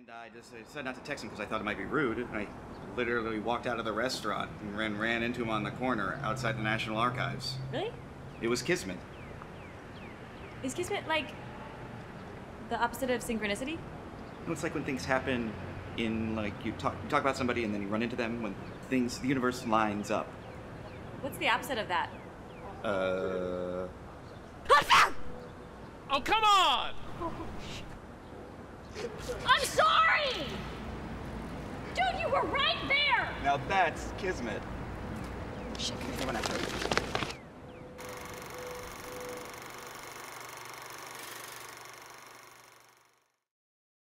And I just said not to text him because I thought it might be rude. And I literally walked out of the restaurant and ran into him on the corner outside the National Archives. Really? It was Kismet. Is Kismet like the opposite of synchronicity? No, it's like when things happen in, like, you talk about somebody and then you run into them, when things, the universe lines up. What's the opposite of that? Oh, come on! I'm sorry! Dude, you were right there! Now that's Kismet. Shit.